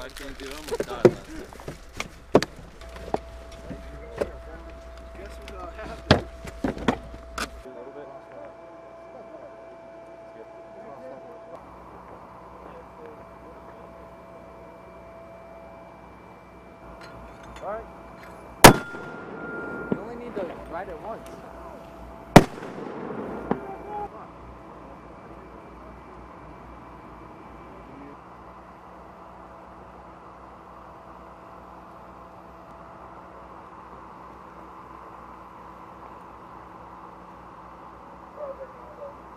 Lá continuamos tarde. Alright. You only need to ride it once. Oh,